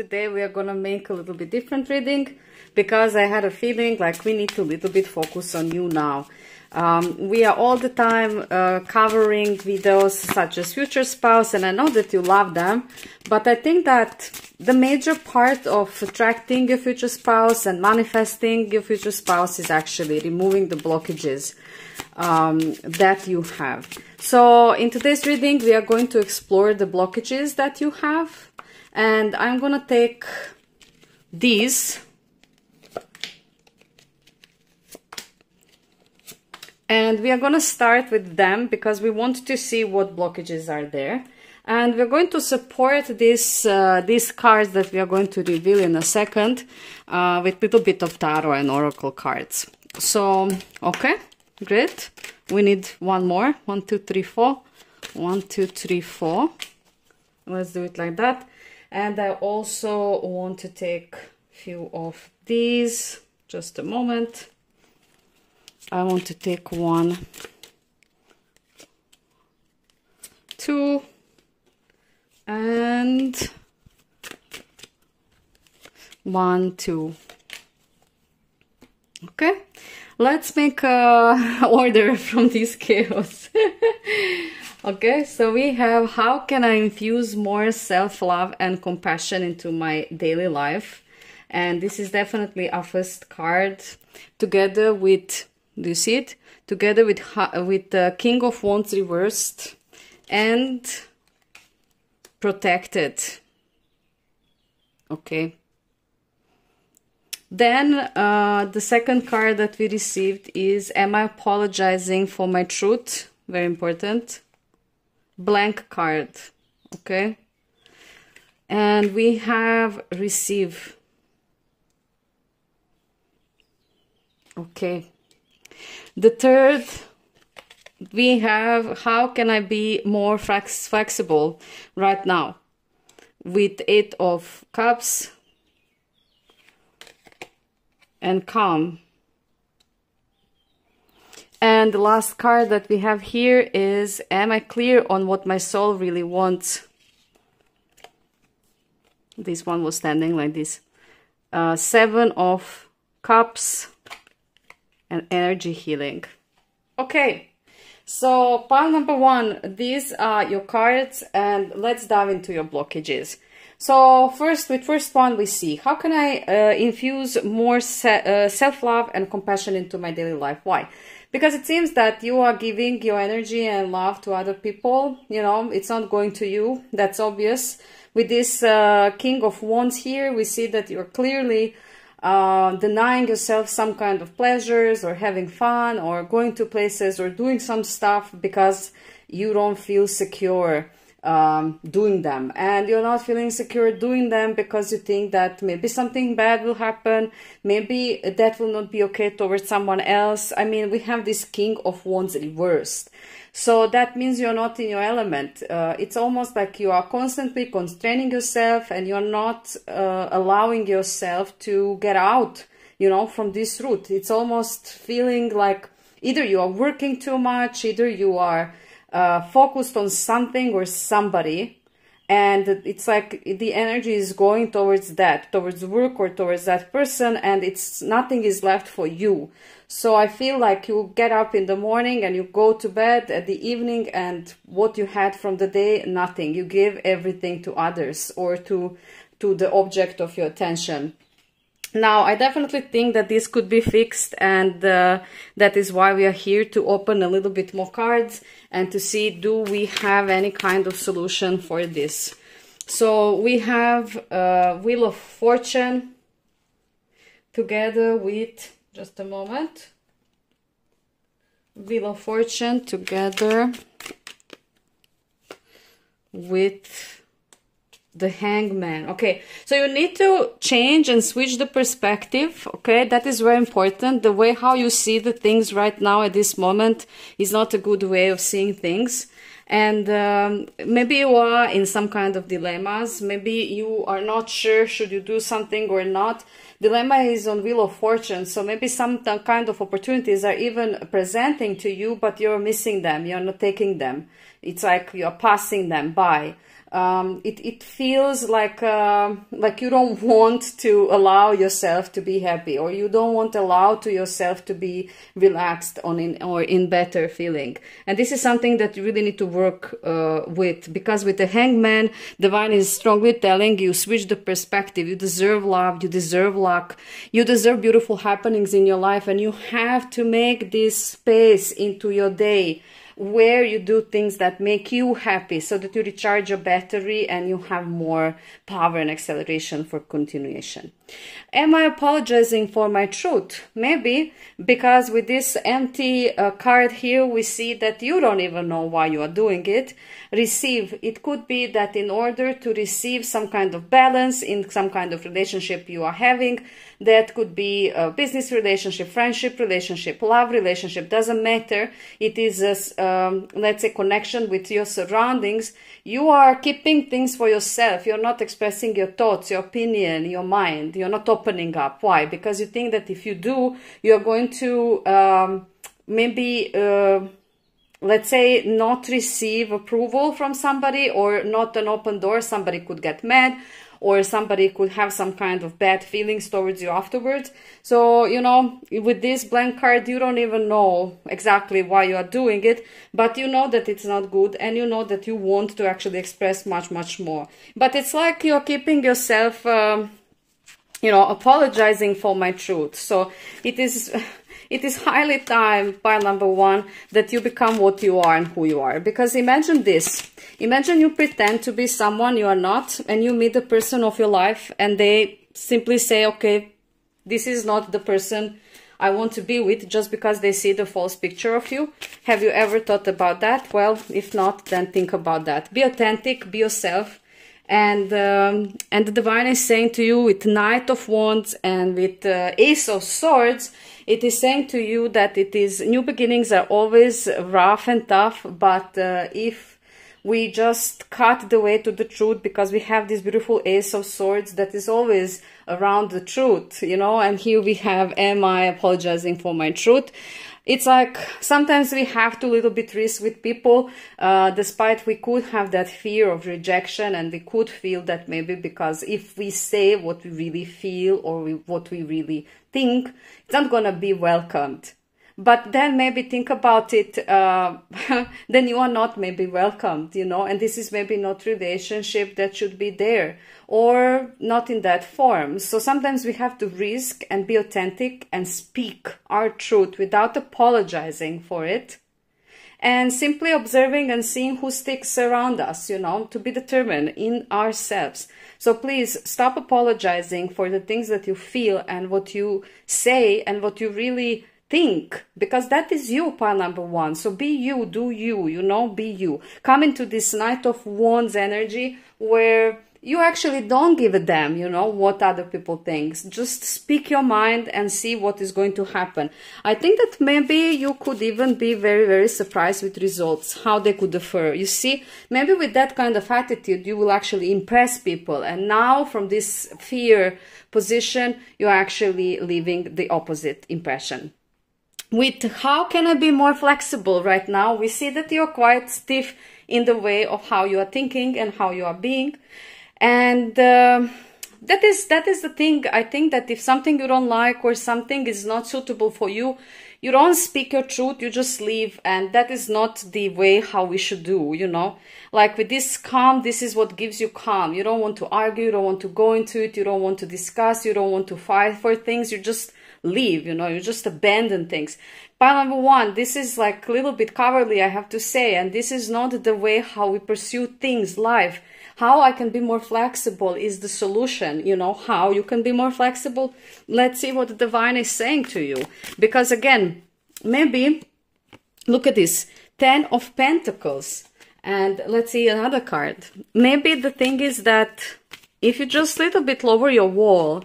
Today we are gonna make a little bit different reading because I had a feeling like we need to little bit focus on you now. We are all the time covering videos such as future spouse, and I know that you love them, but I think that the major part of attracting your future spouse and manifesting your future spouse is actually removing the blockages that you have. So in today's reading we are going to explore the blockages that you have, and I'm gonna take these and we are going to start with them because we want to see what blockages are there. And we're going to support these cards that we are going to reveal in a second with a little bit of tarot and oracle cards. So, okay, great. We need one more. 1, 2, 3, 4. 1, 2, 3, 4. Let's do it like that. And I also want to take a few of these. Just a moment. I want to take 1, 2, and 1, 2. Okay, let's make a order from these chaos. Okay, so we have how can I infuse more self-love and compassion into my daily life? And this is definitely our first card, together with, do you see it? Together with the King of Wands reversed and protected. Okay. Then the second card that we received is am I apologizing for my truth? Very important. Blank card. Okay. And we have receive. Okay. The third, we have how can I be more flexible right now, with 8 of cups and calm. And the last card that we have here is am I clear on what my soul really wants? This one was standing like this. 7 of cups and energy healing. Okay, so pile number one, these are your cards, and let's dive into your blockages. So first one we see how can I infuse more self-love and compassion into my daily life. Why? Because it seems that you are giving your energy and love to other people, you know, it's not going to you, that's obvious. With this King of Wands here, we see that you're clearly denying yourself some kind of pleasures or having fun or going to places or doing some stuff because you don't feel secure doing them, and you're not feeling secure doing them because you think that maybe something bad will happen, maybe that will not be okay towards someone else. I mean, we have this King of Wands reversed, so that means you're not in your element. It's almost like you are constantly constraining yourself and you're not allowing yourself to get out, you know, from this route. It's almost feeling like either you are working too much, either you are focused on something or somebody, and it's like the energy is going towards that, towards work or towards that person, and it's nothing is left for you. So I feel like you get up in the morning and you go to bed at the evening, and what you had from the day, nothing. You give everything to others or to the object of your attention. Now, I definitely think that this could be fixed, and that is why we are here to open a little bit more cards and to see do we have any kind of solution for this. So we have Wheel of Fortune together with, just a moment, Wheel of Fortune together with the Hangman. Okay, so you need to change and switch the perspective. Okay, that is very important. The way how you see the things right now at this moment is not a good way of seeing things, and maybe you are in some kind of dilemmas, maybe you are not sure should you do something or not. Dilemma is on Wheel of Fortune, so maybe some kind of opportunities are even presenting to you, but you're missing them, you're not taking them. It's like you're passing them by. It feels like you don't want to allow yourself to be happy, or you don't want to allow to yourself to be relaxed or in better feeling. And this is something that you really need to work with, because with the Hangman, Divine is strongly telling you, switch the perspective. You deserve love, you deserve luck, you deserve beautiful happenings in your life, and you have to make this space into your day where you do things that make you happy, so that you recharge your battery and you have more power and acceleration for continuation. Am I apologizing for my truth? Maybe, because with this empty card here, we see that you don't even know why you are doing it. Receive. It could be that in order to receive some kind of balance in some kind of relationship you are having, that could be a business relationship, friendship relationship, love relationship, doesn't matter. It is a let's say connection with your surroundings. You are keeping things for yourself. You're not expressing your thoughts, your opinion, your mind. You're not opening up. Why? Because you think that if you do, you're going to maybe let's say not receive approval from somebody, or not an open door. Somebody could get mad, or somebody could have some kind of bad feelings towards you afterwards. So, you know, with this blank card, you don't even know exactly why you are doing it, but you know that it's not good, and you know that you want to actually express much, much more. But it's like you're keeping yourself, you know, apologizing for my truth. So it is highly time, pile number one, that you become what you are and who you are. Because imagine this. Imagine you pretend to be someone you are not, and you meet the person of your life, and they simply say, okay, this is not the person I want to be with, just because they see the false picture of you. Have you ever thought about that? Well, if not, then think about that. Be authentic, be yourself. And the Divine is saying to you, with Knight of Wands and with Ace of Swords, it is saying to you that it is, new beginnings are always rough and tough, but if we just cut the way to the truth, because we have this beautiful Ace of Swords that is always around the truth, you know, and here we have, am I apologizing for my truth? It's like sometimes we have to a little bit risk with people, despite we could have that fear of rejection, and we could feel that maybe because if we say what we really feel, or what we really think, it's not going to be welcomed. But then maybe think about it, then you are not maybe welcomed, you know, and this is maybe not relationship that should be there, or not in that form. So sometimes we have to risk and be authentic and speak our truth without apologizing for it, and simply observing and seeing who sticks around us, you know, to be determined in ourselves. So please stop apologizing for the things that you feel and what you say and what you really think, because that is you, pile number one. So be you, do you, you know, be you. Come into this Knight of Wands energy where you actually don't give a damn, you know, what other people think. Just speak your mind and see what is going to happen. I think that maybe you could even be very, very surprised with results, how they could differ. You see, maybe with that kind of attitude, you will actually impress people. And now from this fear position, you're actually leaving the opposite impression. With how can I be more flexible right now? We see that you're quite stiff in the way of how you are thinking and how you are being. And that is the thing. I think that if something you don't like or something is not suitable for you, you don't speak your truth, you just leave. And that is not the way how we should do, you know. Like with this calm, this is what gives you calm. You don't want to argue, you don't want to go into it, you don't want to discuss, you don't want to fight for things, you just leave, you know, you just abandon things. Pile number one, this is like a little bit cowardly, I have to say, and this is not the way how we pursue things, life. How I can be more flexible is the solution, you know, how you can be more flexible. Let's see what the Divine is saying to you. Because again, maybe, look at this, 10 of Pentacles. And let's see another card. Maybe the thing is that if you just a little bit lower your wall,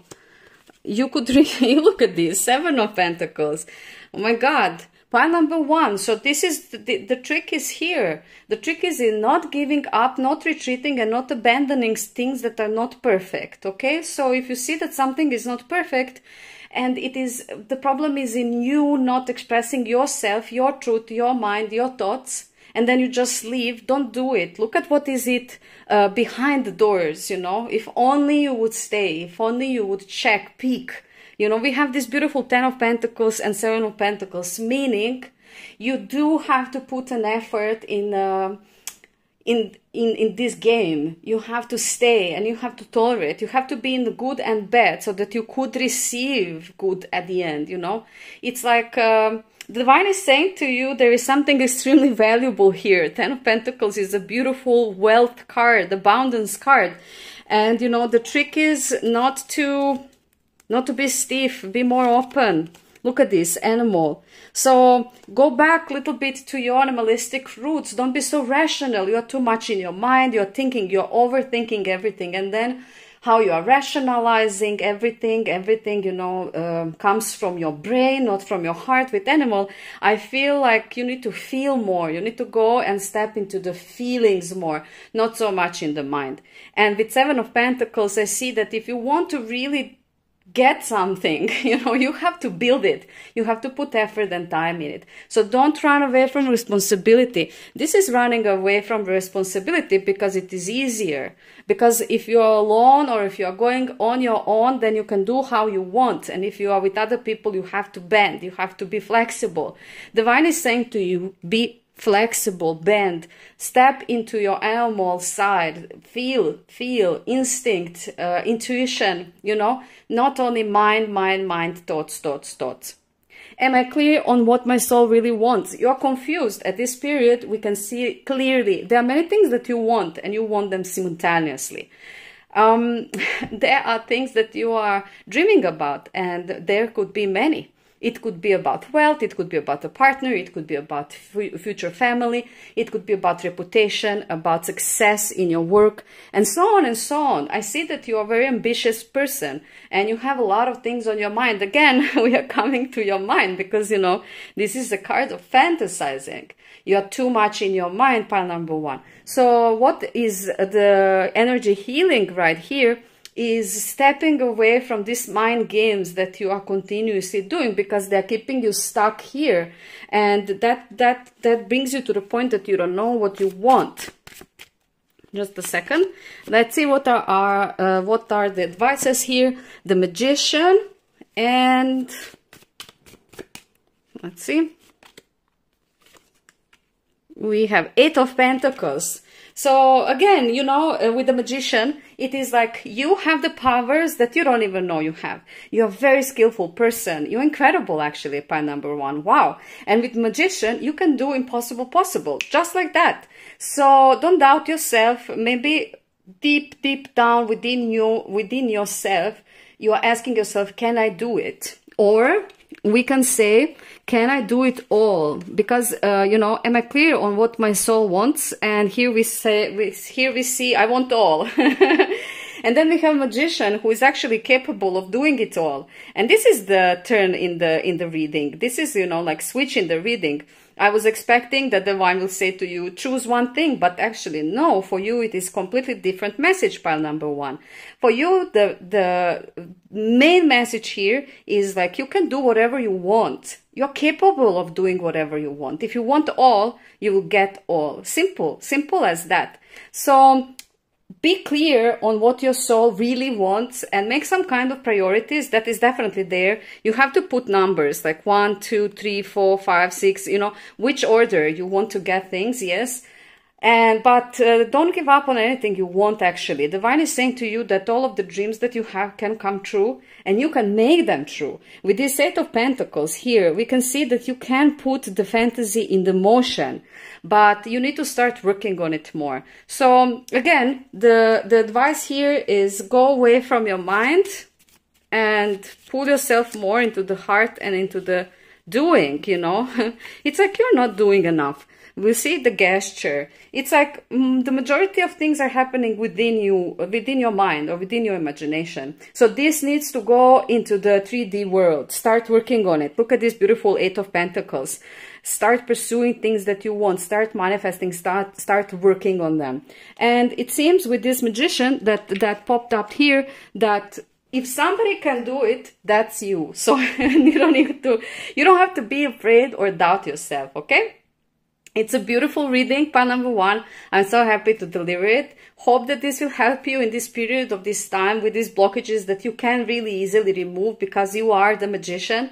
you could really look at this, 7 of Pentacles. Oh my God, pile number one. So this is, the trick is here. The trick is in not giving up, not retreating, and not abandoning things that are not perfect, okay? So if you see that something is not perfect, and it is, the problem is in you not expressing yourself, your truth, your mind, your thoughts, and then you just leave, don't do it. Look at what is it behind the doors, you know. If only you would stay, if only you would check, peek. You know, we have this beautiful 10 of Pentacles and 7 of Pentacles, meaning you do have to put an effort in this game. You have to stay and you have to tolerate. You have to be in the good and bad so that you could receive good at the end, you know. It's like the divine is saying to you, there is something extremely valuable here. 10 of Pentacles is a beautiful wealth card, abundance card. And, you know, the trick is not to be stiff, be more open. Look at this animal. So go back a little bit to your animalistic roots. Don't be so rational. You are too much in your mind. You're thinking, you're overthinking everything. And then how you are rationalizing everything, you know, comes from your brain, not from your heart. With animal, I feel like you need to feel more. You need to go and step into the feelings more, not so much in the mind. And with 7 of Pentacles, I see that if you want to really get something, you know, you have to build it. You have to put effort and time in it. So don't run away from responsibility. This is running away from responsibility because it is easier. Because if you're alone or if you're going on your own, then you can do how you want. And if you are with other people, you have to bend. You have to be flexible. Divine is saying to you, be flexible, bend, step into your animal side, feel, instinct, intuition, you know, not only mind, thoughts. Am I clear on what my soul really wants? You're confused. At this period, we can see clearly. There are many things that you want and you want them simultaneously. There are things that you are dreaming about and there could be many. It could be about wealth, it could be about a partner, it could be about future family, it could be about reputation, about success in your work, and so on and so on. I see that you are a very ambitious person and you have a lot of things on your mind. Again, we are coming to your mind because, you know, this is the card of fantasizing. You are too much in your mind, pile number one. So what is the energy healing right here? Is stepping away from these mind games that you are continuously doing because they're keeping you stuck here. And that brings you to the point that you don't know what you want. Just a second. Let's see what are the advices here. The Magician and let's see. We have 8 of Pentacles. So again, you know, with the Magician, it is like you have the powers that you don't even know you have. You're a very skillful person. You're incredible, actually, pile number one. Wow. And with Magician, you can do impossible possible, just like that. So don't doubt yourself. Maybe deep down within yourself, you are asking yourself, can I do it? Or we can say, can I do it all? Because, you know, am I clear on what my soul wants? And here we say, here we see, I want all. And then we have a Magician who is actually capable of doing it all. And this is the turn in the reading. This is, you know, like switch in the reading. I was expecting that the divine will say to you, choose one thing, but actually no, for you it is completely different message, pile number one. For you, the main message here is like, you can do whatever you want. You're capable of doing whatever you want. If you want all, you will get all. Simple as that. So be clear on what your soul really wants and make some kind of priorities. That is definitely there. You have to put numbers like 1, 2, 3, 4, 5, 6, you know, which order you want to get things, yes. And but don't give up on anything you want, actually. The divine is saying to you that all of the dreams that you have can come true and you can make them true. With this 8 of Pentacles here, we can see that you can put the fantasy in the motion, but you need to start working on it more. So again, the advice here is go away from your mind and pull yourself more into the heart and into the doing, you know. It's like you're not doing enough. We see the gesture. It's like the majority of things are happening within you, within your mind or within your imagination. So this needs to go into the 3D world. Start working on it. Look at this beautiful 8 of Pentacles. Start pursuing things that you want. Start manifesting. Start working on them. And it seems with this Magician that popped up here that if somebody can do it, that's you. So you don't have to be afraid or doubt yourself, okay? It's a beautiful reading, part number one. I'm so happy to deliver it. Hope that this will help you in this period of this time with these blockages that you can really easily remove because you are the magician.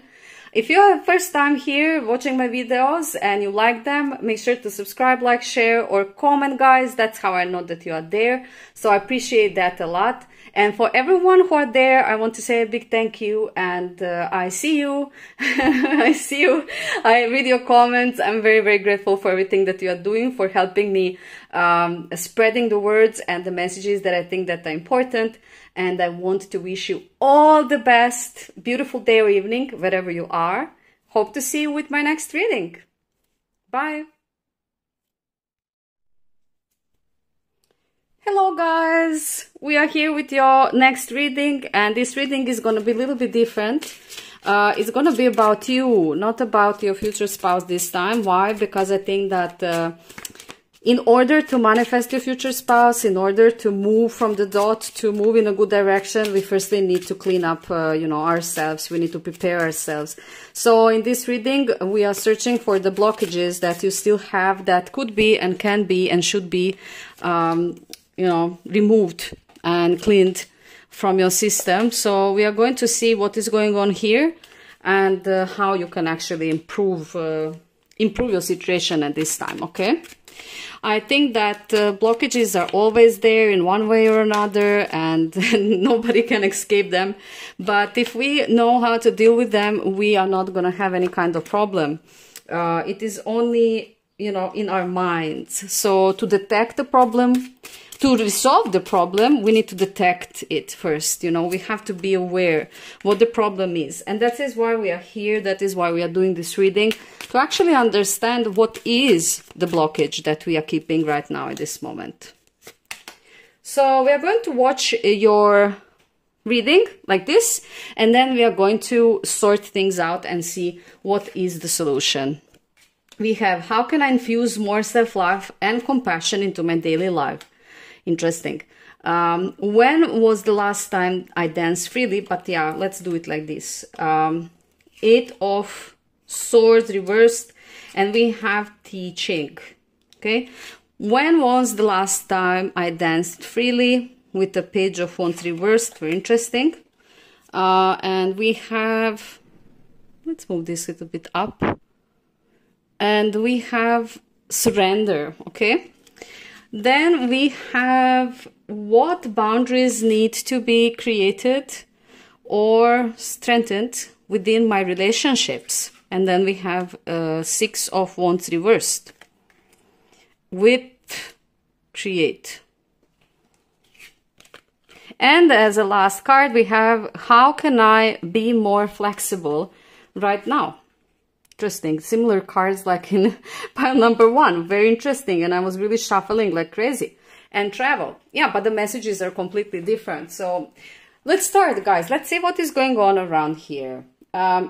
If you are first time here watching my videos and you like them, make sure to subscribe, like, share or comment, guys. That's how I know that you are there. So I appreciate that a lot. And for everyone who are there, I want to say a big thank you, and I see you. I see you. I read your comments. I'm very, very grateful for everything that you are doing, for helping me spreading the words and the messages that I think that are important. And I want to wish you all the best. Beautiful day or evening, wherever you are. Hope to see you with my next reading. Bye. Hello guys, we are here with your next reading, and this reading is going to be a little bit different. It's going to be about you, not about your future spouse this time. Why? Because I think that in order to manifest your future spouse, in order to move from the dot, to move in a good direction, we firstly need to clean up, you know, ourselves. We need to prepare ourselves. So in this reading, we are searching for the blockages that you still have that could be and can be and should be you know, removed and cleaned from your system. So we are going to see what is going on here and how you can actually improve your situation at this time, okay? I think that blockages are always there in one way or another, and nobody can escape them. But if we know how to deal with them, we are not going to have any kind of problem. It is only, you know, in our minds. So to detect the problem, to resolve the problem, we need to detect it first. You know, we have to be aware what the problem is. And that is why we are here. That is why we are doing this reading, to actually understand what is the blockage that we are keeping right now in this moment. So we are going to watch your reading like this, and then we are going to sort things out and see what is the solution. We have, how can I infuse more self-love and compassion into my daily life? Interesting. When was the last time I danced freely? But yeah, let's do it like this. 8 of Swords reversed, and we have teaching. Okay. When was the last time I danced freely? With the Page of Wands reversed. Very interesting. And we have, let's move this a little bit up. And we have surrender. Okay. Then we have what boundaries need to be created or strengthened within my relationships. And then we have 6 of Wands reversed with create. And as a last card, we have how can I be more flexible right now? Interesting. Similar cards like in pile number one. Very interesting. And I was really shuffling like crazy. And travel. Yeah, but the messages are completely different. So let's start, guys. Let's see what is going on around here.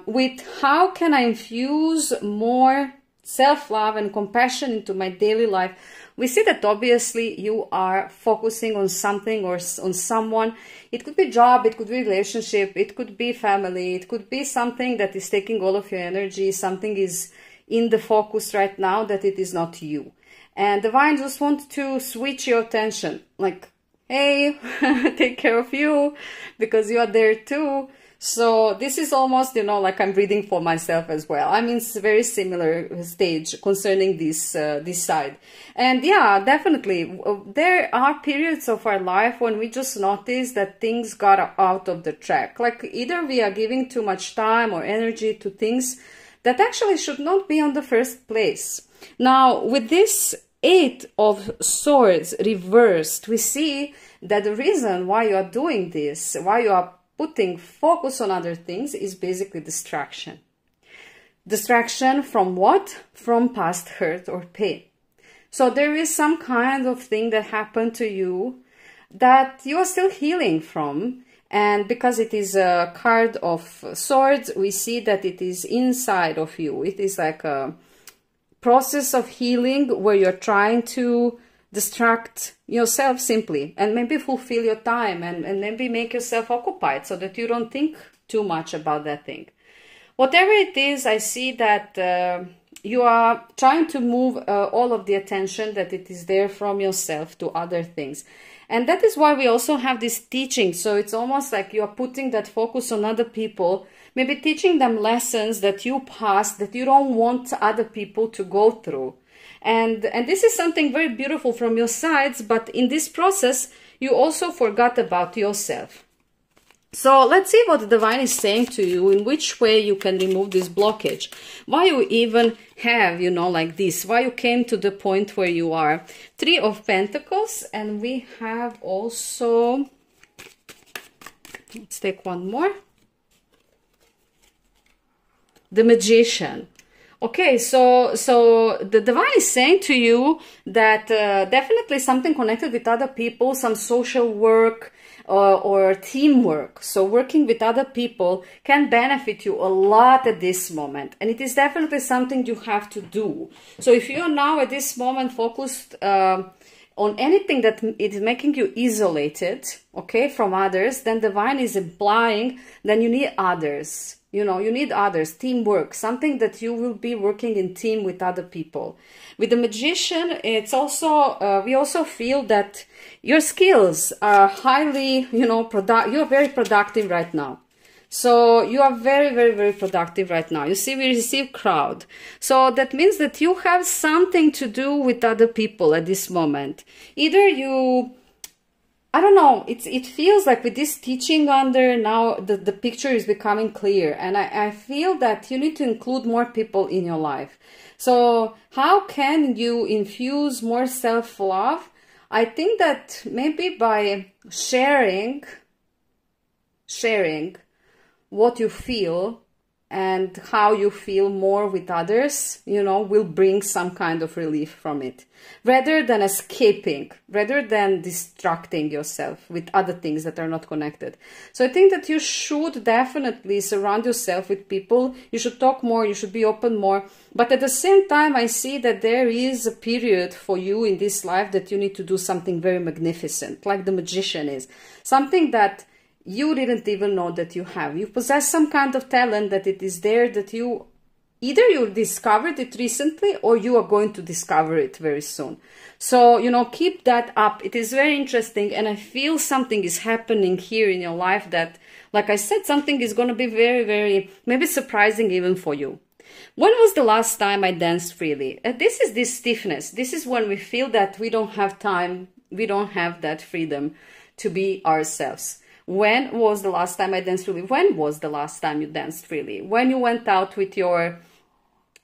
With how can I infuse more self-love and compassion into my daily life? We see that obviously you are focusing on something or on someone. It could be job, it could be relationship, it could be family, it could be something that is taking all of your energy. Something is in the focus right now that it is not you. And the divine just want to switch your attention. Like, hey, take care of you because you are there too. So this is almost, you know, like I'm reading for myself as well. I'm in a very similar stage concerning this, this side. And yeah, definitely, there are periods of our life when we just notice that things got out of the track. Like either we are giving too much time or energy to things that actually should not be on the first place. Now, with this 8 of Swords reversed, we see that the reason why you are doing this, why you are putting focus on other things, is basically distraction. Distraction from what? From past hurt or pain. So there is some kind of thing that happened to you that you are still healing from. And because it is a card of swords, we see that it is inside of you. It is like a process of healing where you're trying to distract yourself simply, and maybe fulfill your time, and maybe make yourself occupied so that you don't think too much about that thing. Whatever it is, I see that you are trying to move all of the attention that it is there from yourself to other things. And that is why we also have this teaching. So it's almost like you're putting that focus on other people, maybe teaching them lessons that you passed that you don't want other people to go through. And this is something very beautiful from your sides, but in this process, you also forgot about yourself. So let's see what the divine is saying to you, in which way you can remove this blockage. Why you even have, you know, like this, why you came to the point where you are. Three of Pentacles, and we have also, let's take one more, the Magician. Okay, so the divine is saying to you that definitely something connected with other people, some social work or teamwork. So working with other people can benefit you a lot at this moment. And it is definitely something you have to do. So if you're now at this moment focused on anything that is making you isolated, okay, from others, then divine is implying then you need others. You know, you need others, teamwork, something that you will be working in team with other people. With the Magician, it's also, we also feel that your skills are highly, you know, you're very productive right now. So you are very, very, very productive right now. You see, we receive crowd. So that means that you have something to do with other people at this moment. Either you... I don't know, it feels like with this teaching under now, the picture is becoming clear. And I feel that you need to include more people in your life. So how can you infuse more self-love? I think that maybe by sharing what you feel and how you feel more with others, you know, will bring some kind of relief from it. Rather than escaping, rather than distracting yourself with other things that are not connected. So I think that you should definitely surround yourself with people. You should talk more, you should be open more. But at the same time, I see that there is a period for you in this life that you need to do something very magnificent, like the Magician is. Something that you didn't even know that you have. You possess some kind of talent that it is there that you, either you discovered it recently or you are going to discover it very soon. So, you know, keep that up. It is very interesting, and I feel something is happening here in your life that, like I said, something is going to be very, very, maybe surprising even for you. When was the last time I danced freely? This is this stiffness. This is when we feel that we don't have time. We don't have that freedom to be ourselves. When was the last time I danced freely? When was the last time you danced freely? When you went out with your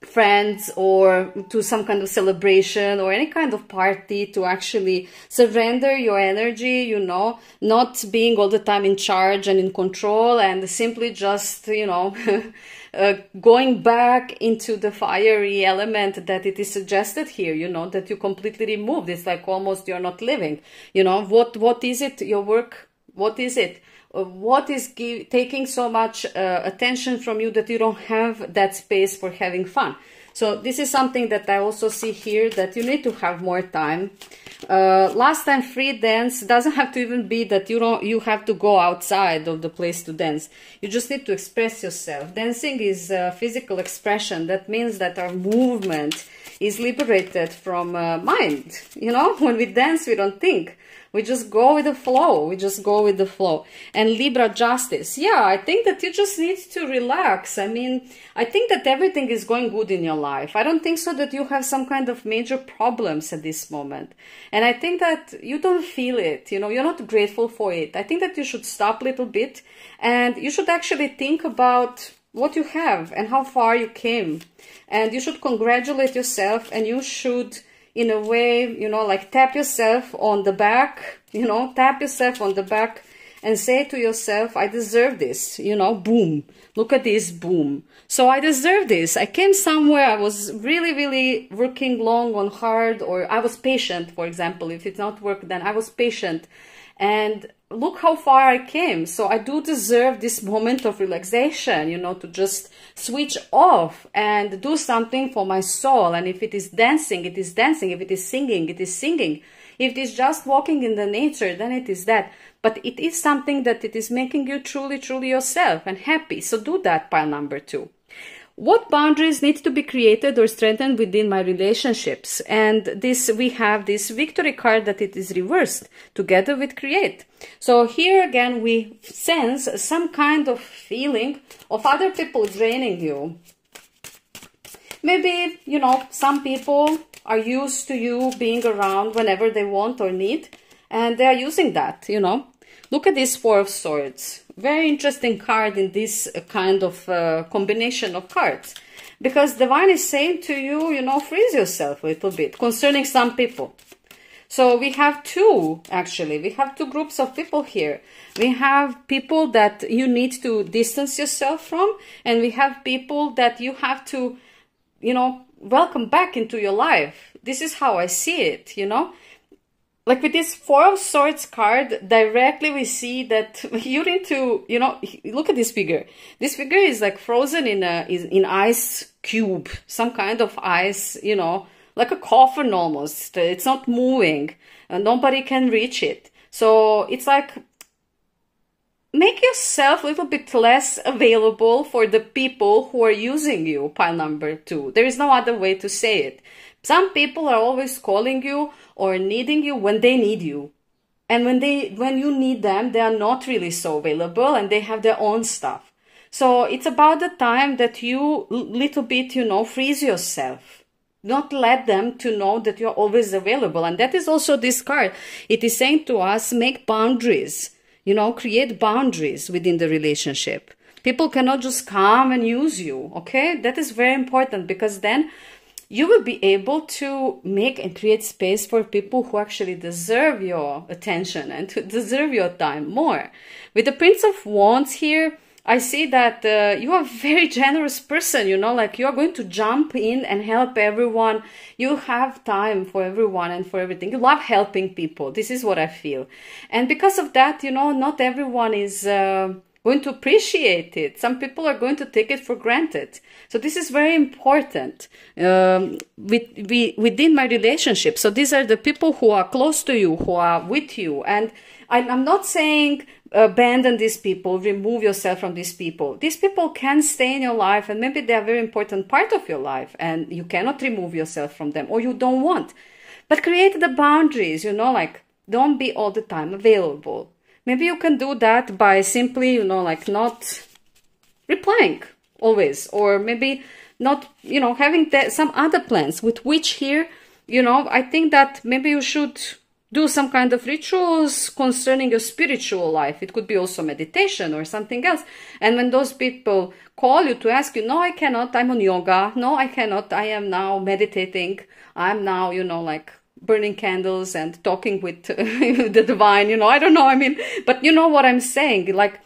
friends or to some kind of celebration or any kind of party to actually surrender your energy, you know, not being all the time in charge and in control and simply just, you know, going back into the fiery element that it is suggested here, you know, that you completely removed. It's like almost you're not living, you know, what is it, your work? What is it? What is taking so much attention from you that you don't have that space for having fun? So this is something that I also see here, that you need to have more time. Last time free dance doesn't have to even be that you have to go outside of the place to dance. You just need to express yourself. Dancing is physical expression. That means that our movement is liberated from mind. You know, when we dance, we don't think. We just go with the flow. We just go with the flow. And Libra justice. Yeah, I think that you just need to relax. I mean, I think that everything is going good in your life. I don't think so that you have some kind of major problems at this moment. And I think that you don't feel it. You know, you're not grateful for it. I think that you should stop a little bit. And you should actually think about what you have and how far you came. And you should congratulate yourself, and you should, in a way, you know, like tap yourself on the back, you know, tap yourself on the back and say to yourself, I deserve this, you know, boom, look at this, boom. So I deserve this. I came somewhere. I was really, really working long on hard, or I was patient, for example. If it's not work, then I was patient. And look how far I came. So I do deserve this moment of relaxation, you know, to just switch off and do something for my soul. And if it is dancing, it is dancing. If it is singing, it is singing. If it is just walking in the nature, then it is that. But it is something that it is making you truly, truly yourself and happy. So do that, pile number 2. What boundaries need to be created or strengthened within my relationships? And this, we have this victory card that it is reversed together with create. So here again, we sense some kind of feeling of other people draining you. Maybe, you know, some people are used to you being around whenever they want or need, and they are using that, you know. Look at this Four of Swords. Very interesting card in this kind of combination of cards. Because the Divine is saying to you, you know, freeze yourself a little bit concerning some people. So we have two, actually. We have two groups of people here. We have people that you need to distance yourself from. And we have people that you have to, you know, welcome back into your life. This is how I see it, you know. Like with this Four of Swords card, directly we see that you need to, you know, look at this figure. This figure is like frozen in ice cube, some kind of ice, you know, like a coffin almost. It's not moving and nobody can reach it. So it's like, make yourself a little bit less available for the people who are using you, pile number two. There is no other way to say it. Some people are always calling you or needing you when they need you. And when you need them, they are not really so available and they have their own stuff. So it's about the time that you little bit, you know, freeze yourself. Not let them to know that you're always available. And that is also this card. It is saying to us, make boundaries, you know, create boundaries within the relationship. People cannot just come and use you, okay? That is very important because then you will be able to make and create space for people who actually deserve your attention and to deserve your time more. With the Prince of Wands here, I see that you are a very generous person, you know, like you are going to jump in and help everyone. You have time for everyone and for everything. You love helping people. This is what I feel. And because of that, you know, not everyone is going to appreciate it. Some people are going to take it for granted. So this is very important within my relationship. So these are the people who are close to you, who are with you. And I'm not saying abandon these people, remove yourself from these people. These people can stay in your life and maybe they are a very important part of your life and you cannot remove yourself from them or you don't want. But create the boundaries, you know, like don't be all the time available. Maybe you can do that by simply, you know, like not replying always, or maybe not, you know, having some other plans with which here, you know, I think that maybe you should do some kind of rituals concerning your spiritual life. It could be also meditation or something else. And when those people call you to ask you, no, I cannot, I'm on yoga. No, I cannot. I am now meditating. I'm now, you know, like burning candles and talking with the divine, you know, I don't know, I mean, but you know what I'm saying, like,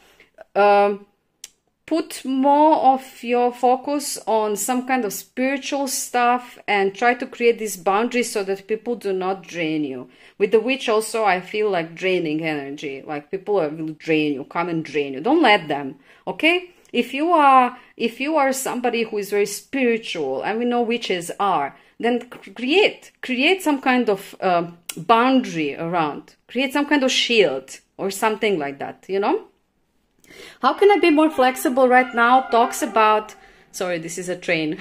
put more of your focus on some kind of spiritual stuff and try to create these boundaries so that people do not drain you. With the witch also, I feel like draining energy, like people will drain you, come and drain you. Don't let them, okay? If you are somebody who is very spiritual, and we know witches are, then create some kind of boundary around, create some kind of shield or something like that, you know? How can I be more flexible right now? Talks about, sorry, this is a train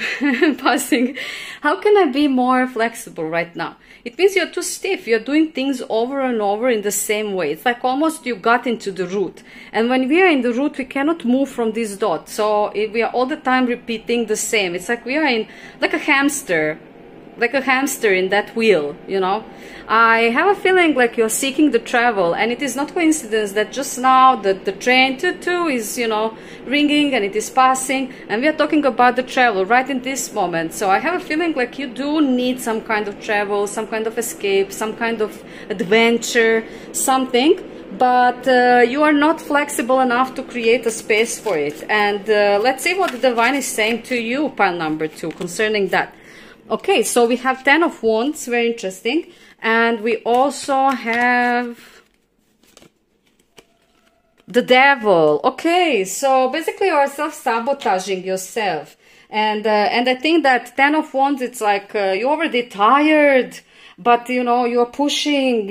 passing. How can I be more flexible right now? It means you're too stiff. You're doing things over and over in the same way. It's like almost you got into the root. And when we are in the root, we cannot move from this dot. So we are all the time repeating the same. It's like we are in like a hamster in that wheel, you know. I have a feeling like you're seeking the travel, and it is not coincidence that just now that the train tutu is, you know, ringing and it is passing, and we are talking about the travel right in this moment. So I have a feeling like you do need some kind of travel, some kind of escape, some kind of adventure, something, but you are not flexible enough to create a space for it. And let's see what the divine is saying to you, pile number two, concerning that. Okay, so we have 10 of Wands, very interesting. And we also have the Devil. Okay, so basically you are self-sabotaging yourself. And I think that 10 of Wands, it's like you're already tired. but you know, you're pushing.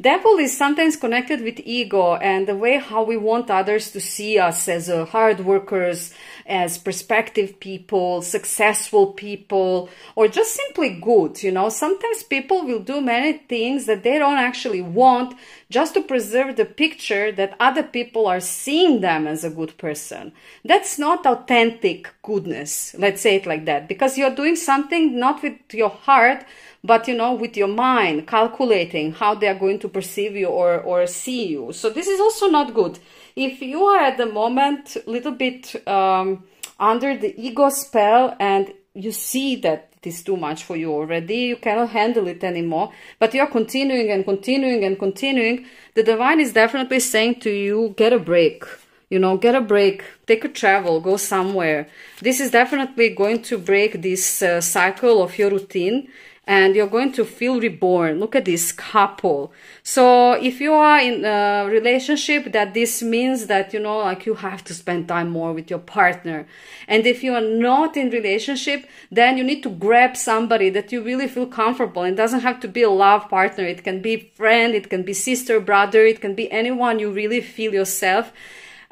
Devil is sometimes connected with ego and the way how we want others to see us as hard workers, as perspective people, successful people, or just simply good. You know, sometimes people will do many things that they don't actually want just to preserve the picture that other people are seeing them as a good person. That's not authentic goodness, let's say it like that, because you're doing something not with your heart, but you know, with your mind, calculating how they are going to perceive you or see you. So this is also not good. If you are at the moment a little bit under the ego spell and you see that it is too much for you already, you cannot handle it anymore, but you're continuing and continuing and continuing, the divine is definitely saying to you, get a break. You know, get a break, take a travel, go somewhere. This is definitely going to break this cycle of your routine, and you're going to feel reborn. Look at this couple. So if you are in a relationship, that this means that, you know, like you have to spend time more with your partner. And if you are not in relationship, then you need to grab somebody that you really feel comfortable. It doesn't have to be a love partner. It can be friend, it can be sister, brother, it can be anyone you really feel yourself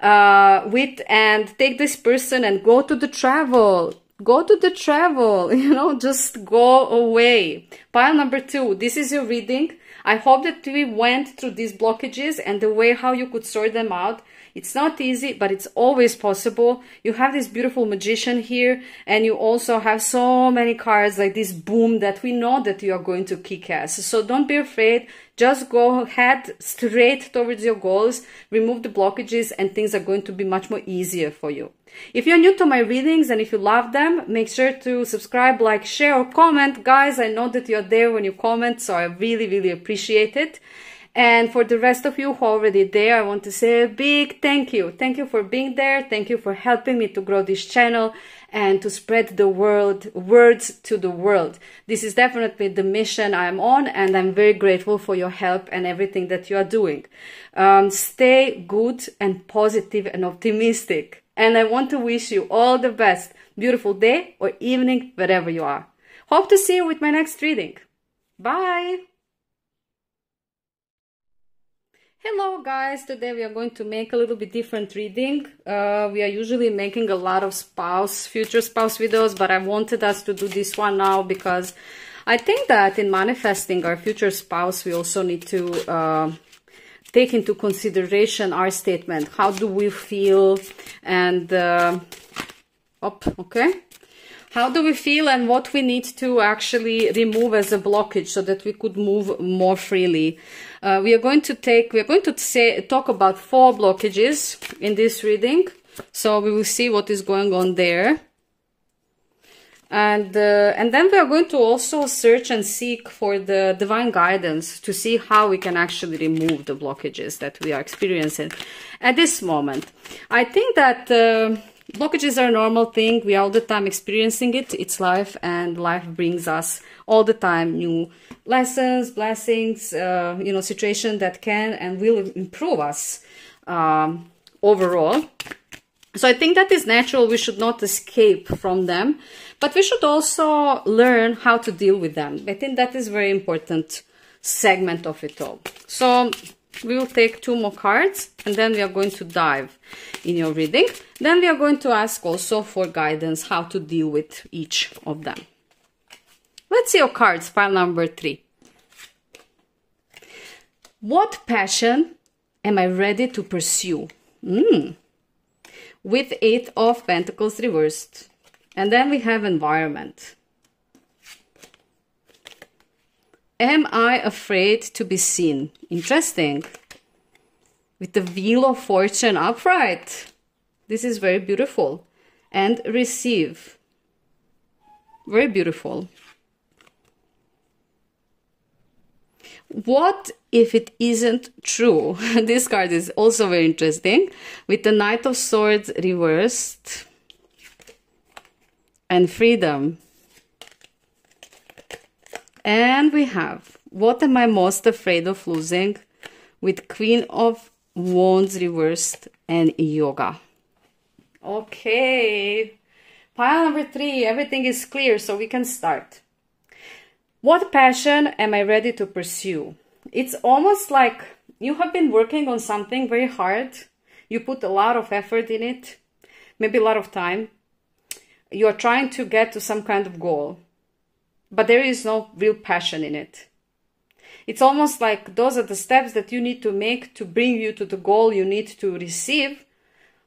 with, and take this person and go to the travel. Go to the travel, you know, just go away. Pile number 2, this is your reading. I hope that we went through these blockages and the way how you could sort them out. It's not easy, but it's always possible. You have this beautiful magician here, and you also have so many cards like this boom that we know that you are going to kick ass. So don't be afraid. Just go ahead straight towards your goals, remove the blockages, and things are going to be much more easier for you. If you're new to my readings and if you love them, make sure to subscribe, like, share, or comment. Guys, I know that you're there when you comment, so I really, really appreciate it. And for the rest of you who are already there, I want to say a big thank you. Thank you for being there. Thank you for helping me to grow this channel and to spread the words to the world. This is definitely the mission I'm on, and I'm very grateful for your help and everything that you are doing. Stay good and positive and optimistic. And I want to wish you all the best. Beautiful day or evening, wherever you are. Hope to see you with my next reading. Bye! Hello guys, today we are going to make a little bit different reading. We are usually making a lot of future spouse videos, but I wanted us to do this one now because I think that in manifesting our future spouse, we also need to take into consideration our statement. How do we feel, and how do we feel, and what we need to actually remove as a blockage so that we could move more freely. We are going to talk about 4 blockages in this reading. So we will see what is going on there. And then we are going to also search and seek for the divine guidance to see how we can actually remove the blockages that we are experiencing at this moment. I think that blockages are a normal thing. We are all the time experiencing it. It's life, and life brings us all the time new lessons, blessings, you know, situation that can and will improve us overall. So I think that is natural. We should not escape from them, but we should also learn how to deal with them. I think that is a very important segment of it all. So we will take 2 more cards, and then we are going to dive in your reading. Then we are going to ask also for guidance, how to deal with each of them. Let's see your cards, pile number 3. What passion am I ready to pursue? With 8 of Pentacles reversed. And then we have environment. Am I afraid to be seen? Interesting. With the Wheel of Fortune upright. This is very beautiful. And receive. Very beautiful. What if it isn't true? This card is also very interesting. With the Knight of Swords reversed. And freedom. And we have, what am I most afraid of losing? With Queen of Wands reversed and yoga. Okay. Pile number 3, everything is clear, so we can start. What passion am I ready to pursue? It's almost like you have been working on something very hard. You put a lot of effort in it, maybe a lot of time. You are trying to get to some kind of goal, but there is no real passion in it. It's almost like those are the steps that you need to make to bring you to the goal you need to receive.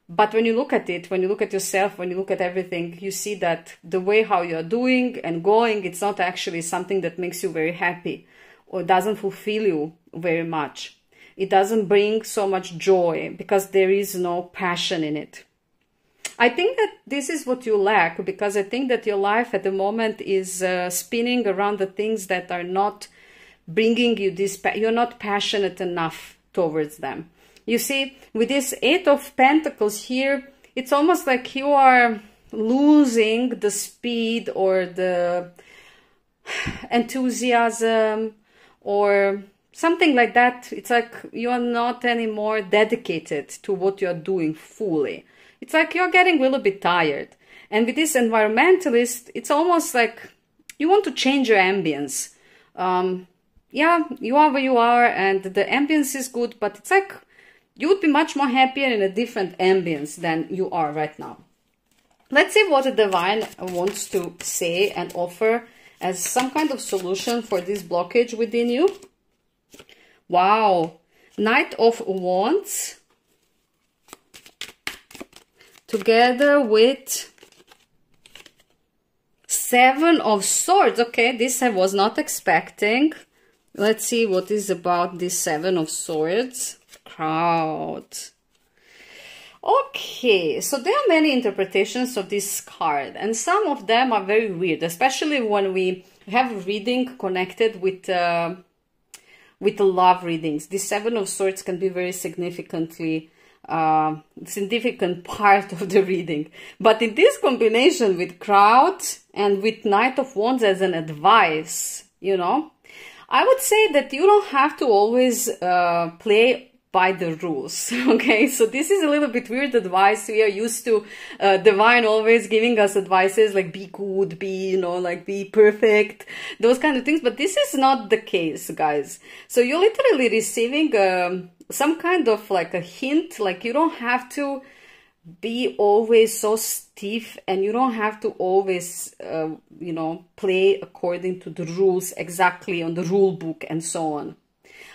But when you look at it, when you look at yourself, when you look at everything, you see that the way how you are doing and going, it's not actually something that makes you very happy or doesn't fulfill you very much. It doesn't bring so much joy because there is no passion in it. I think that this is what you lack, because I think that your life at the moment is spinning around the things that are not bringing you this, you're not passionate enough towards them. You see, with this Eight of Pentacles here, it's almost like you are losing the speed or the enthusiasm or something like that. It's like you are not anymore dedicated to what you are doing fully. It's like you're getting a little bit tired. And with this environmentalist, it's almost like you want to change your ambience. Yeah, you are where you are and the ambience is good, but it's like you would be much more happier in a different ambience than you are right now. Let's see what the divine wants to say and offer as some kind of solution for this blockage within you. Wow, Knight of Wands, together with Seven of Swords. Okay, this I was not expecting. Let's see what is about this Seven of Swords crowd. Okay, so there are many interpretations of this card, and some of them are very weird, especially when we have reading connected with the love readings. The Seven of Swords can be very significant part of the reading. But in this combination with crowd and with Knight of Wands as an advice, you know, I would say that you don't have to always play by the rules, okay? So this is a little bit weird advice. We are used to divine always giving us advices like be good, be, you know, like be perfect, those kind of things. But this is not the case, guys. So you're literally receiving some kind of like a hint, like you don't have to be always so stiff and you don't have to always, you know, play according to the rules exactly on the rule book and so on.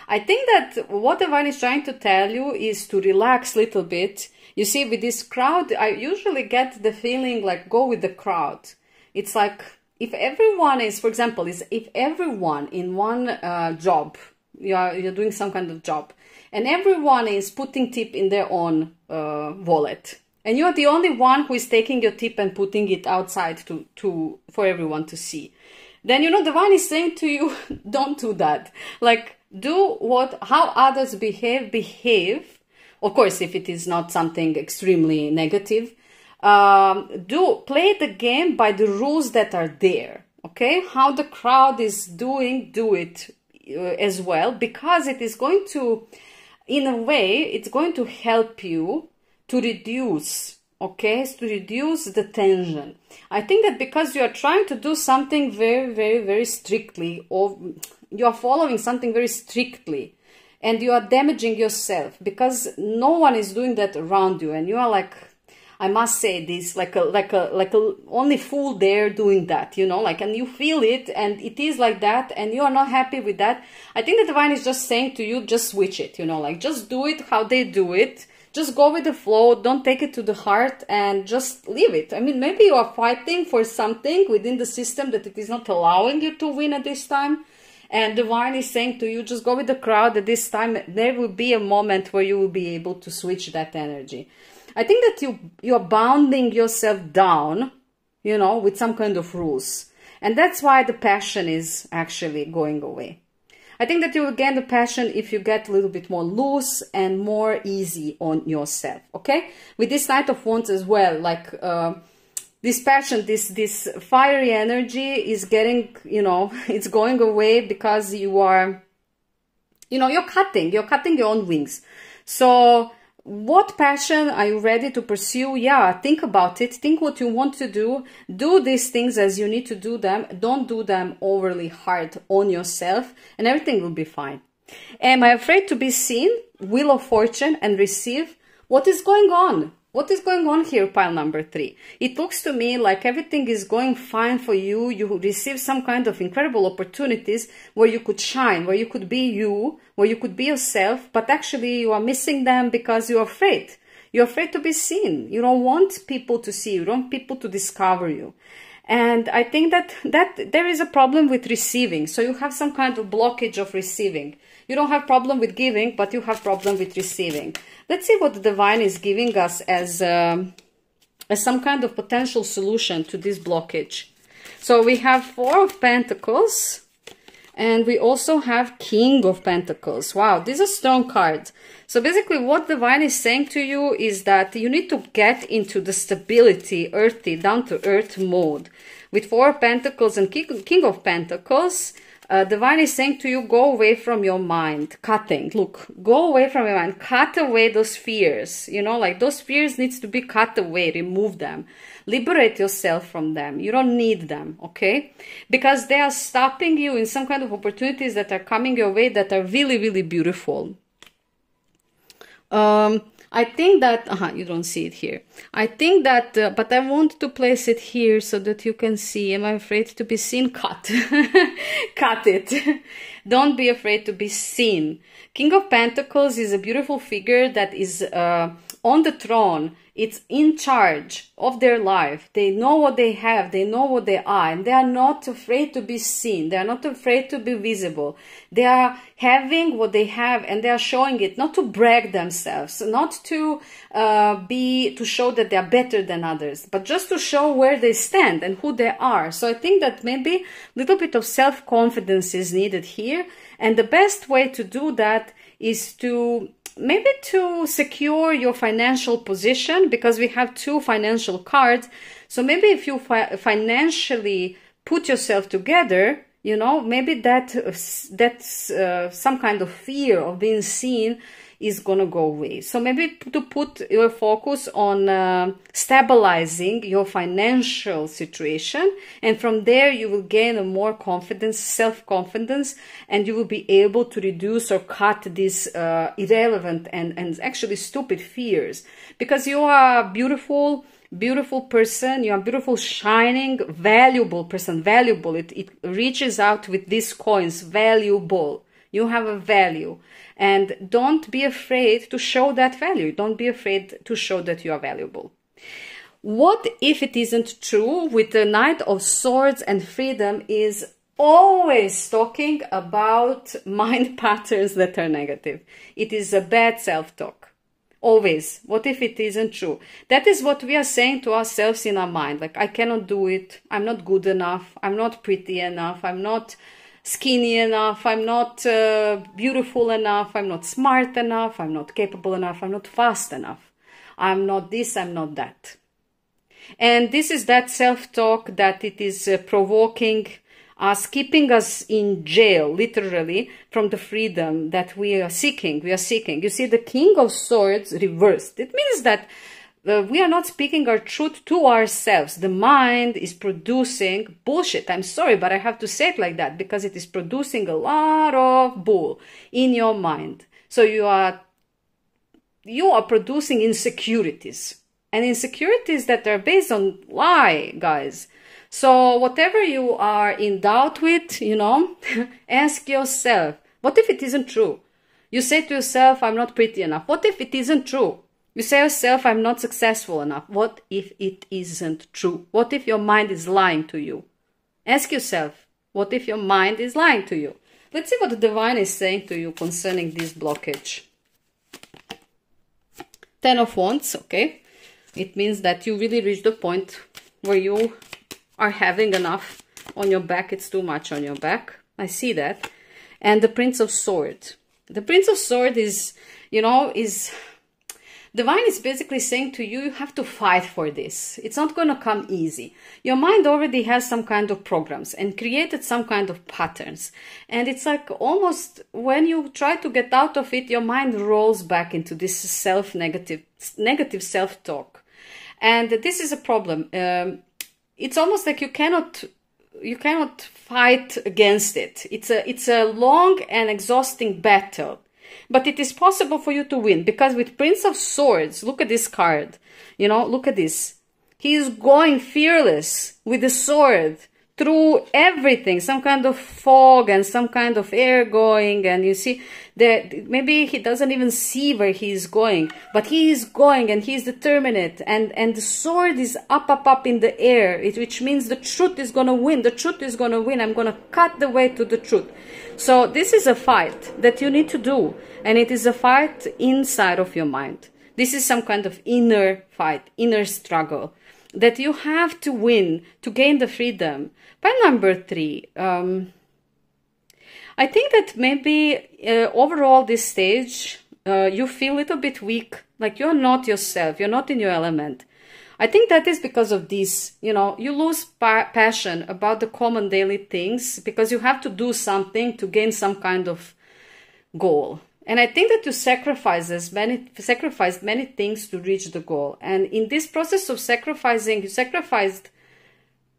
I think that what divine is trying to tell you is to relax a little bit. You see, with this crowd, I usually get the feeling like go with the crowd. It's like if everyone is, for example, if everyone in one job, you're doing some kind of job, and everyone is putting tip in their own wallet, and you are the only one who is taking your tip and putting it outside for everyone to see. Then, you know, divine is saying to you, don't do that. Like, do how others behave. Of course, if it is not something extremely negative, play the game by the rules that are there. Okay, how the crowd is doing, do it as well, because it is going to, in a way, it's going to help you to reduce, okay, to reduce the tension. I think that because you are trying to do something very, very, very strictly, or you are following something very strictly, and you are damaging yourself because no one is doing that around you, and you are like, I must say this, like a only fool there doing that, you know, like, and you feel it and it is like that and you are not happy with that. I think that divine is just saying to you, just switch it, you know, like just do it how they do it. Just go with the flow. Don't take it to the heart and just leave it. I mean, maybe you are fighting for something within the system that it is not allowing you to win at this time. And divine is saying to you, just go with the crowd at this time. There will be a moment where you will be able to switch that energy. I think that you're bounding yourself down, you know, with some kind of rules. And that's why the passion is actually going away. I think that you will gain the passion if you get a little bit more loose and more easy on yourself, okay? With this Knight of Wands as well, like this passion, this fiery energy is getting, you know, it's going away because you are, you know, you're cutting your own wings. So What passion are you ready to pursue? Yeah, think about it. Think what you want to do. Do these things as you need to do them. Don't do them overly hard on yourself and everything will be fine. Am I afraid to be seen? Wheel of Fortune and receive. What is going on? What is going on here, pile number 3? It looks to me like everything is going fine for you. You receive some kind of incredible opportunities where you could shine, where you could be you, where you could be yourself, but actually you are missing them because you're afraid. You're afraid to be seen. You don't want people to see you. You don't want people to discover you. And I think that there is a problem with receiving. So you have some kind of blockage of receiving. You don't have problem with giving, but you have problem with receiving. Let's see what the divine is giving us as some kind of potential solution to this blockage. So we have Four of Pentacles and we also have King of Pentacles. Wow, this is a strong card. So basically what the divine is saying to you is that you need to get into the stability, earthy, down-to-earth mode. With Four of Pentacles and King of Pentacles, divine is saying to you, go away from your mind, cutting, look, go away from your mind, cut away those fears, you know, like those fears needs to be cut away, remove them, liberate yourself from them, you don't need them, okay, because they are stopping you in some kind of opportunities that are coming your way that are really, really beautiful. I think that, you don't see it here. I think that, but I want to place it here so that you can see. Am I afraid to be seen? Cut. Cut it. Don't be afraid to be seen. King of Pentacles is a beautiful figure that is on the throne. It's in charge of their life. They know what they have. They know what they are. And they are not afraid to be seen. They are not afraid to be visible. They are having what they have and they are showing it, not to brag themselves, not to to show that they are better than others, but just to show where they stand and who they are. So I think that maybe a little bit of self-confidence is needed here. And the best way to do that is to maybe to secure your financial position, because we have two financial cards. So maybe if you financially put yourself together, you know, maybe that's some kind of fear of being seen is gonna go away. So maybe to put your focus on stabilizing your financial situation, and from there you will gain a more confidence, self-confidence, and you will be able to reduce or cut these irrelevant and actually stupid fears, because you are beautiful. Beautiful person, you are beautiful, shining, valuable person, valuable. It reaches out with these coins, valuable. You have a value. And don't be afraid to show that value. Don't be afraid to show that you are valuable. What if it isn't true? With the Knight of Swords and Freedom is always talking about mind patterns that are negative. It is a bad self-talk. Always. What if it isn't true? That is what we are saying to ourselves in our mind. Like, I cannot do it. I'm not good enough. I'm not pretty enough. I'm not skinny enough. I'm not beautiful enough. I'm not smart enough. I'm not capable enough. I'm not fast enough. I'm not this. I'm not that. And this is that self-talk that it is provoking us, keeping us in jail, literally, from the freedom that we are seeking. You see, the King of Swords reversed. It means that we are not speaking our truth to ourselves. The mind is producing bullshit. I'm sorry, but I have to say it like that, because it is producing a lot of bull in your mind. So you are producing insecurities. And insecurities that are based on lie, guys. So whatever you are in doubt with, you know, ask yourself, what if it isn't true? You say to yourself, I'm not pretty enough. What if it isn't true? You say to yourself, I'm not successful enough. What if it isn't true? What if your mind is lying to you? Ask yourself, what if your mind is lying to you? Let's see what the divine is saying to you concerning this blockage. 10 of Wands, okay. It means that you really reach the point where you are having enough on your back. It's too much on your back. I see that. And the Prince of Swords. The Prince of Swords is, you know, is The vine is basically saying to you, you have to fight for this. It's not going to come easy. Your mind already has some kind of programs and created some kind of patterns. And it's like almost when you try to get out of it, your mind rolls back into this negative self-talk. And this is a problem. It's almost like you cannot fight against it. It's a long and exhausting battle. But it is possible for you to win, because with Prince of Swords, look at this card, you know, look at this. He is going fearless with the sword through everything, some kind of fog and some kind of air going. And you see that maybe he doesn't even see where he is going, but he is going and he is determined. And the sword is up in the air, which means the truth is going to win. The truth is going to win. I'm going to cut the way to the truth. So this is a fight that you need to do. And it is a fight inside of your mind. This is some kind of inner fight, inner struggle that you have to win to gain the freedom. Pile number 3, I think that maybe overall this stage, you feel a little bit weak, like you're not yourself, you're not in your element. I think that is because of this, you know, you lose passion about the common daily things because you have to do something to gain some kind of goal. And I think that you sacrificed many things to reach the goal. And in this process of sacrificing, you sacrificed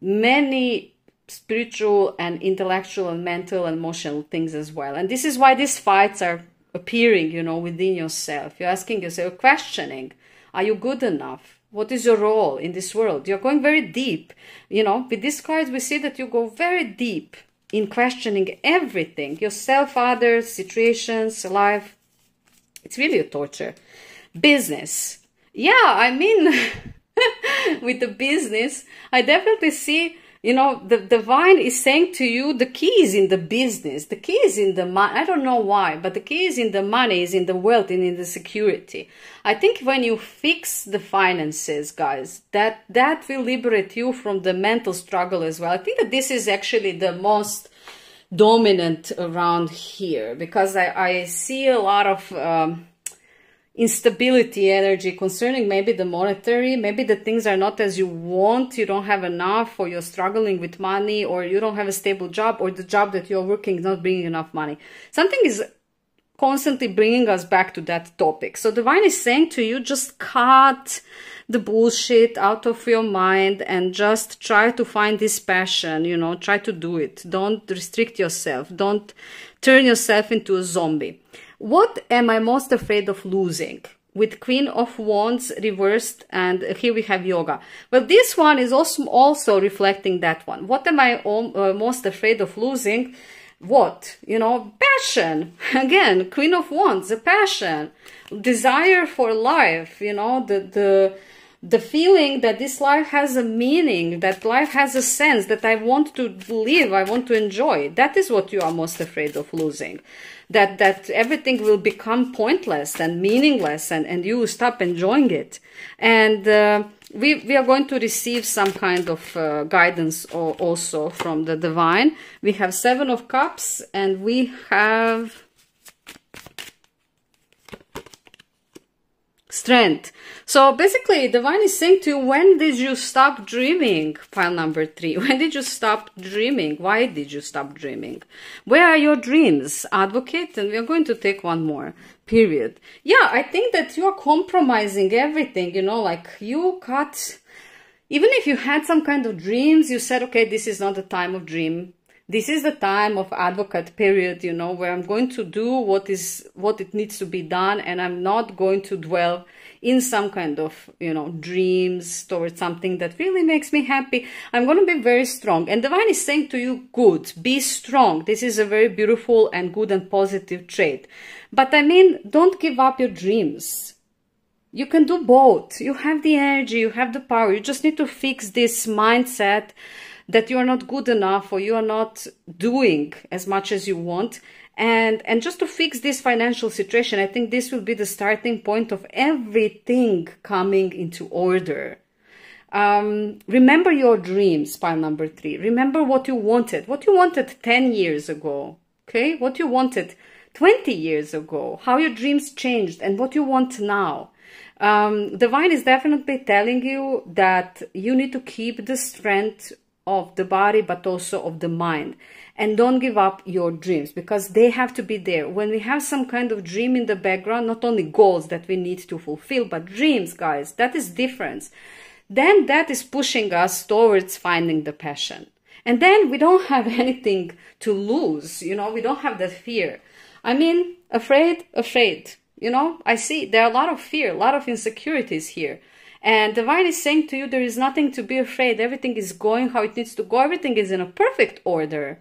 many spiritual and intellectual and mental and emotional things as well. And this is why these fights are appearing, you know, within yourself. You're asking yourself, you're questioning, are you good enough? What is your role in this world? You're going very deep. You know, with these cards, we see that you go very deep in questioning everything, yourself, others, situations, life. It's really a torture. Business. Yeah, I mean, with the business, I definitely see, you know, the vine is saying to you, the key is in the business, the key is in the money. I don't know why, but the key is in the money, is in the wealth and in the security. I think when you fix the finances, guys, that will liberate you from the mental struggle as well. I think that this is actually the most dominant around here, because I see a lot of instability energy concerning maybe the monetary, maybe the things are not as you want, you don't have enough, or you're struggling with money, or you don't have a stable job, or the job that you're working is not bringing enough money. Something is constantly bringing us back to that topic. So the vine is saying to you, just cut the bullshit out of your mind and just try to find this passion, you know, try to do it. Don't restrict yourself. Don't turn yourself into a zombie. What am I most afraid of losing? With Queen of Wands reversed, and here we have yoga. Well, this one is also reflecting that one. What am I most afraid of losing? What? You know, passion. Again, Queen of Wands, the passion, desire for life, you know, the feeling that this life has a meaning, that life has a sense, that I want to live, I want to enjoy. That is what you are most afraid of losing. That everything will become pointless and meaningless, and you stop enjoying it. And we are going to receive some kind of guidance also from the divine. We have 7 of Cups, and we have Strength. So basically, the vine is saying to you, when did you stop dreaming? Pile number 3. When did you stop dreaming? Why did you stop dreaming? Where are your dreams, Advocate? And we are going to take one more. Period. Yeah, I think that you are compromising everything, you know, like you cut, even if you had some kind of dreams, you said, okay, this is not the time of dream. This is the time of Advocate, period, you know, where I'm going to do what it needs to be done, and I'm not going to dwell in some kind of, you know, dreams towards something that really makes me happy. I'm going to be very strong. And the vine is saying to you, good, be strong. This is a very beautiful and good and positive trait. But I mean, don't give up your dreams. You can do both. You have the energy, you have the power. You just need to fix this mindset that you are not good enough, or you are not doing as much as you want. And just to fix this financial situation, I think this will be the starting point of everything coming into order. Remember your dreams, pile number 3. Remember what you wanted 10 years ago, okay? What you wanted 20 years ago, how your dreams changed, and what you want now. The vine is definitely telling you that you need to keep the strength of the body, but also of the mind. And don't give up your dreams, because they have to be there. When we have some kind of dream in the background, not only goals that we need to fulfill, but dreams, guys, that is different. Then that is pushing us towards finding the passion. And then we don't have anything to lose, you know, we don't have that fear. I mean, afraid, you know, I see there are a lot of fear, a lot of insecurities here. And the vine is saying to you, there is nothing to be afraid. Everything is going how it needs to go. Everything is in a perfect order.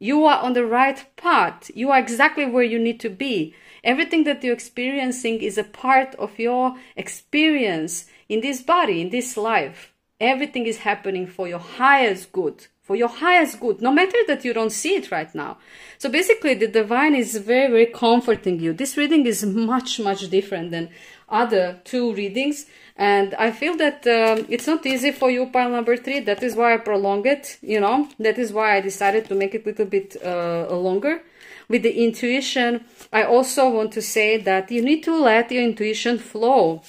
You are on the right path. You are exactly where you need to be. Everything that you're experiencing is a part of your experience in this body, in this life. Everything is happening for your highest good. For your highest good, no matter that you don't see it right now. So basically the divine is very, very comforting you. This reading is much, much different than other two readings. And I feel that it's not easy for you, pile number three. That is why I prolonged it, you know. That is why I decided to make it a little bit longer. With the intuition, I also want to say that you need to let your intuition flow.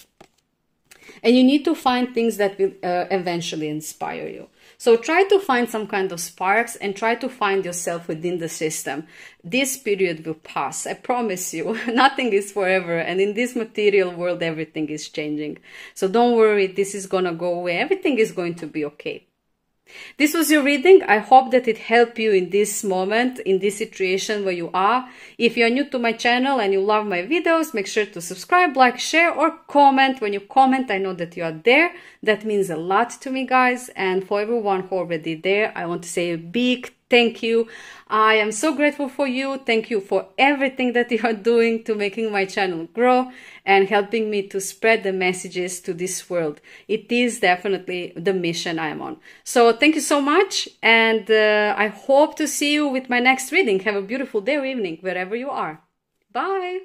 And you need to find things that will eventually inspire you. So try to find some kind of sparks and try to find yourself within the system. This period will pass, I promise you. Nothing is forever, and in this material world everything is changing. So don't worry, this is gonna go away. Everything is going to be okay. This was your reading. I hope that it helped you in this moment, in this situation where you are. If you are new to my channel and you love my videos, make sure to subscribe, like, share, or comment. When you comment, I know that you are there. That means a lot to me, guys. And for everyone who already there, I want to say a big thank you. I am so grateful for you. Thank you for everything that you are doing to making my channel grow and helping me to spread the messages to this world. It is definitely the mission I am on. So thank you so much, and I hope to see you with my next reading. Have a beautiful day or evening, wherever you are. Bye!